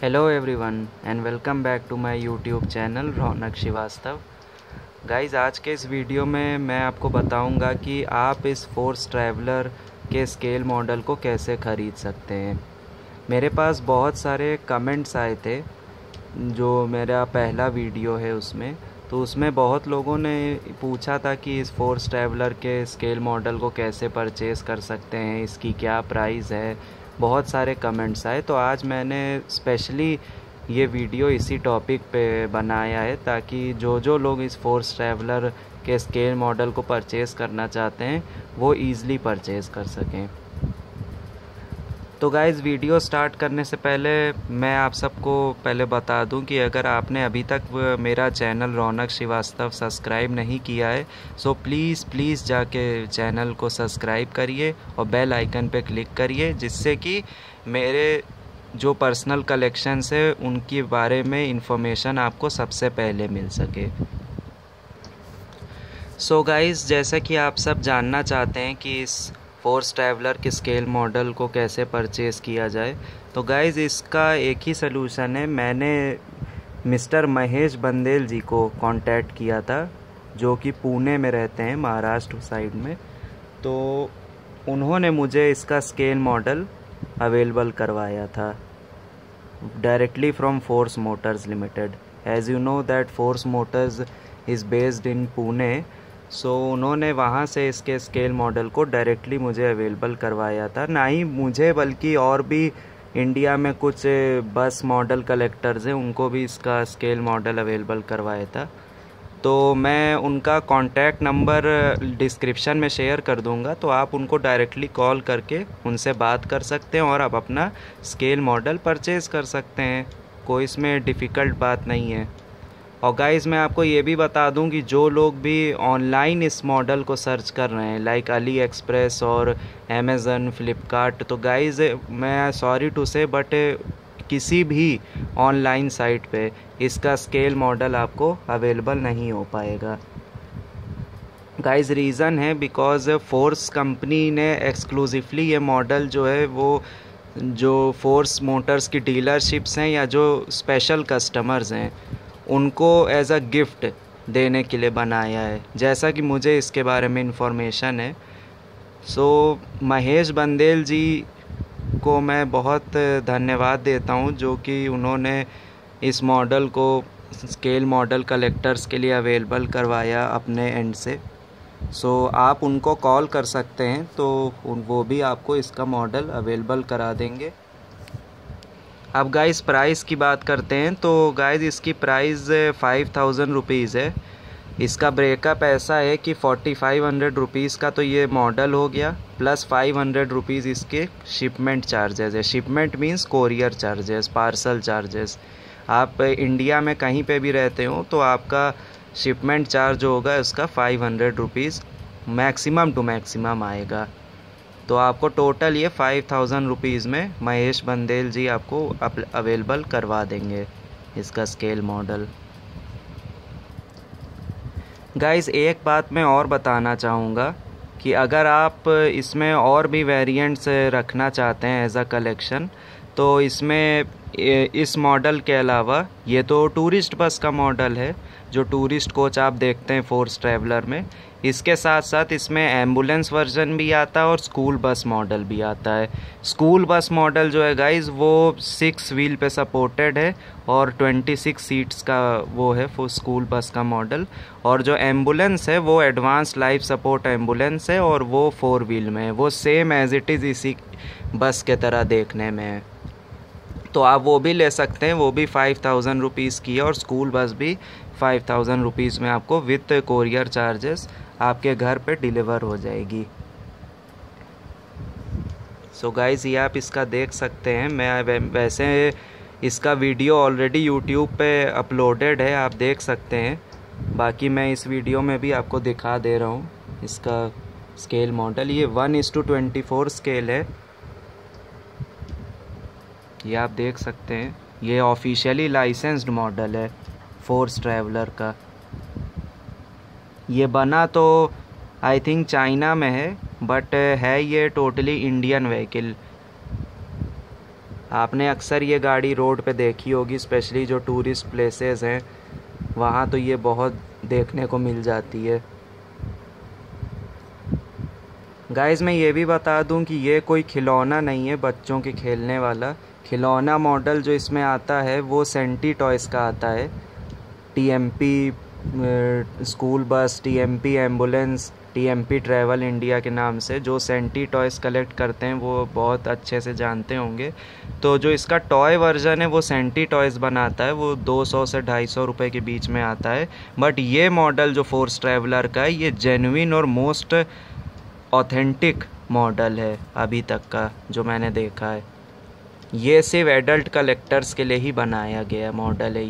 Hello everyone and welcome back to my YouTube channel Raunak Srivastava. Guys, आज के इस video में मैं आपको बताऊंगा कि आप इस फोर्स ट्रैवलर के स्केल मॉडल को कैसे ख़रीद सकते हैं। मेरे पास बहुत सारे कमेंट्स आए थे जो मेरा पहला वीडियो है उसमें, तो उसमें बहुत लोगों ने पूछा था कि इस फोर्स ट्रैवलर के स्केल मॉडल को कैसे परचेज़ कर सकते हैं, इसकी क्या प्राइस है। बहुत सारे कमेंट्स आए, तो आज मैंने स्पेशली ये वीडियो इसी टॉपिक पे बनाया है ताकि जो लोग इस फोर्स ट्रैवलर के स्केल मॉडल को परचेज़ करना चाहते हैं वो ईज़िली परचेज़ कर सकें। तो गाइज़, वीडियो स्टार्ट करने से पहले मैं आप सबको पहले बता दूं कि अगर आपने अभी तक मेरा चैनल रौनक श्रीवास्तव सब्सक्राइब नहीं किया है सो प्लीज़ जाके चैनल को सब्सक्राइब करिए और बेल आइकन पे क्लिक करिए, जिससे कि मेरे जो पर्सनल कलेक्शंस है उनके बारे में इंफॉर्मेशन आपको सबसे पहले मिल सके। सो गाइज़, जैसा कि आप सब जानना चाहते हैं कि इस फोर्स ट्रैवलर के स्केल मॉडल को कैसे परचेज़ किया जाए, तो गाइज़ इसका एक ही सलूशन है। मैंने मिस्टर महेश बंदेल जी को कांटेक्ट किया था जो कि पुणे में रहते हैं, महाराष्ट्र साइड में। तो उन्होंने मुझे इसका स्केल मॉडल अवेलेबल करवाया था directly from Force Motors limited. As you know that Force Motors is based in Pune, so उन्होंने वहाँ से इसके स्केल मॉडल को डायरेक्टली मुझे अवेलेबल करवाया था। ना ही मुझे बल्कि और भी इंडिया में कुछ बस मॉडल कलेक्टर्स हैं, उनको भी इसका स्केल मॉडल अवेलेबल करवाया था। तो मैं उनका कांटेक्ट नंबर डिस्क्रिप्शन में शेयर कर दूंगा, तो आप उनको डायरेक्टली कॉल करके उनसे बात कर सकते हैं और आप अपना स्केल मॉडल परचेज़ कर सकते हैं। कोई इसमें डिफ़िकल्ट बात नहीं है। और गाइज़, मैं आपको ये भी बता दूं कि जो लोग भी ऑनलाइन इस मॉडल को सर्च कर रहे हैं लाइक अली एक्सप्रेस और अमेज़न, फ्लिपकार्ट, तो गाइज़ मैं सॉरी टू से बट किसी भी ऑनलाइन साइट पे इसका स्केल मॉडल आपको अवेलेबल नहीं हो पाएगा। गाइज़, रीज़न है बिकॉज़ फोर्स कंपनी ने एक्सक्लूसिवली ये मॉडल जो है वो जो फोर्स मोटर्स की डीलरशिप्स हैं या जो स्पेशल कस्टमर्स हैं उनको एज अ गिफ्ट देने के लिए बनाया है, जैसा कि मुझे इसके बारे में इंफॉर्मेशन है। सो महेश बंदेल जी को मैं बहुत धन्यवाद देता हूं जो कि उन्होंने इस मॉडल को स्केल मॉडल कलेक्टर्स के लिए अवेलेबल करवाया अपने एंड से। सो आप उनको कॉल कर सकते हैं, तो वो भी आपको इसका मॉडल अवेलेबल करा देंगे। अब गाइज़, प्राइस की बात करते हैं, तो गाइज़ इसकी प्राइस 5000 रुपीज़ है। इसका ब्रेकअप ऐसा है कि 4500 रुपीज़ का तो ये मॉडल हो गया, प्लस 500 रुपीज़ इसके शिपमेंट चार्जेस है। Shipment means courier charges, parcel charges. आप इंडिया में कहीं पे भी रहते हो तो आपका शिपमेंट चार्ज होगा उसका 500 रुपीज़ मैक्सिमम टू मैक्सिमम आएगा। तो आपको टोटल ये 5000 रुपीज़ में महेश बंदेल जी आपको अवेलेबल करवा देंगे इसका स्केल मॉडल। गाइज़, एक बात मैं और बताना चाहूँगा कि अगर आप इसमें और भी वेरिएंट्स रखना चाहते हैं एज अ कलेक्शन, तो इसमें इस मॉडल के अलावा ये तो टूरिस्ट बस का मॉडल है जो टूरिस्ट कोच आप देखते हैं फोर्स ट्रैवलर में, इसके साथ साथ इसमें एम्बुलेंस वर्जन भी आता है और स्कूल बस मॉडल भी आता है। स्कूल बस मॉडल जो है गाइज़ वो 6 व्हील पे सपोर्टेड है और 26 सीट्स का वो है फॉर स्कूल बस का मॉडल। और जो एम्बुलेंस है वो एडवांस लाइफ सपोर्ट एम्बुलेंस है और वो 4 व्हील में है। वो सेम एज इट इज़ इसी बस के तरह देखने में है, तो आप वो भी ले सकते हैं। वो भी 5000 रुपीज़ की है और स्कूल बस भी 5000 रुपीज़ में आपको विथ कोरियर चार्जेस आपके घर पे डिलीवर हो जाएगी। सो गाइज़, ये आप इसका देख सकते हैं। मैं वैसे इसका वीडियो ऑलरेडी यूट्यूब पे अपलोडेड है, आप देख सकते हैं। बाकी मैं इस वीडियो में भी आपको दिखा दे रहा हूँ इसका स्केल मॉडल। ये 1:24 स्केल है, ये आप देख सकते हैं। ये ऑफिशियली लाइसेंस्ड मॉडल है फोर्स ट्रैवलर का। ये बना तो आई थिंक चाइना में है, बट है ये टोटली इंडियन व्हीकल। आपने अक्सर ये गाड़ी रोड पे देखी होगी, स्पेशली जो टूरिस्ट प्लेसेस हैं वहाँ तो ये बहुत देखने को मिल जाती है। गाइस मैं ये भी बता दूं कि ये कोई खिलौना नहीं है बच्चों के खेलने वाला। खिलौना मॉडल जो इसमें आता है वो सेंटी टॉयज़ का आता है। TMP school bus, TMP ambulance, TMP travel India के नाम से जो सेंटी टॉयज़ कलेक्ट करते हैं वो बहुत अच्छे से जानते होंगे। तो जो इसका टॉय वर्जन है वो सेंटी टॉयज़ बनाता है, वो 200 से 250 रुपए के बीच में आता है। बट ये मॉडल जो फोर्स ट्रैवलर का है ये जेन्युइन और मोस्ट ऑथेंटिक मॉडल है अभी तक का जो मैंने देखा है। ये सिर्फ एडल्ट कलेक्टर्स के लिए ही बनाया गया मॉडल है।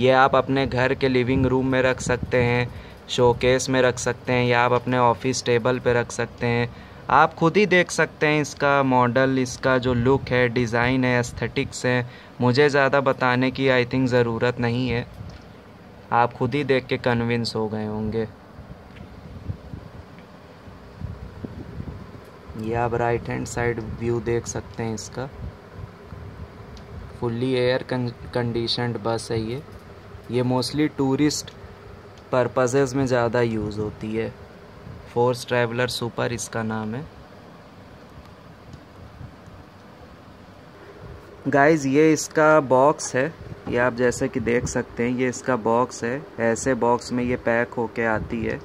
ये आप अपने घर के लिविंग रूम में रख सकते हैं, शोकेस में रख सकते हैं, या आप अपने ऑफिस टेबल पे रख सकते हैं। आप खुद ही देख सकते हैं इसका मॉडल, इसका जो लुक है, डिज़ाइन है, एस्थेटिक्स है, मुझे ज़्यादा बताने की आई थिंक ज़रूरत नहीं है। आप खुद ही देख के कन्विंस हो गए होंगे। ये आप राइट हैंड साइड व्यू देख सकते हैं इसका। फुल्ली एयर कंडीशनड बस है ये मोस्टली टूरिस्ट पर्पसेस में ज़्यादा यूज़ होती है। फोर्स ट्रैवलर सुपर इसका नाम है। गाइस ये इसका बॉक्स है, ये आप जैसे कि देख सकते हैं ये इसका बॉक्स है। ऐसे बॉक्स में ये पैक होके आती है,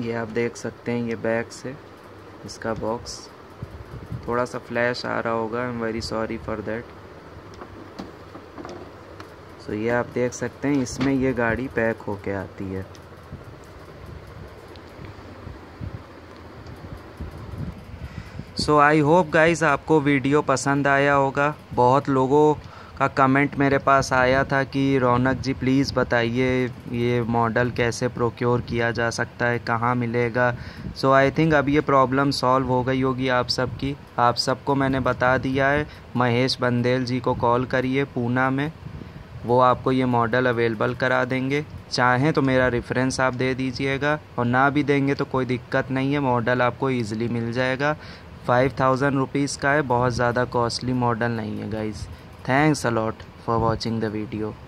ये आप देख सकते हैं। ये बैग से इसका बॉक्स, थोड़ा सा फ्लैश आ रहा होगा, I am very sorry for that. So ये आप देख सकते हैं इसमें ये गाड़ी पैक होके आती है। सो आई होप गाइस आपको वीडियो पसंद आया होगा। बहुत लोगों का कमेंट मेरे पास आया था कि रौनक जी प्लीज़ बताइए ये मॉडल कैसे प्रोक्योर किया जा सकता है, कहाँ मिलेगा। सो आई थिंक अब ये प्रॉब्लम सॉल्व हो गई होगी आप सबकी। आप सबको मैंने बता दिया है, महेश बंदेल जी को कॉल करिए पूना में, वो आपको ये मॉडल अवेलेबल करा देंगे। चाहें तो मेरा रेफरेंस आप दे दीजिएगा, और ना भी देंगे तो कोई दिक्कत नहीं है, मॉडल आपको ईज़िली मिल जाएगा। 5000 रुपीज़ का है, बहुत ज़्यादा कॉस्टली मॉडल नहीं है guys. Thanks a lot for watching the video.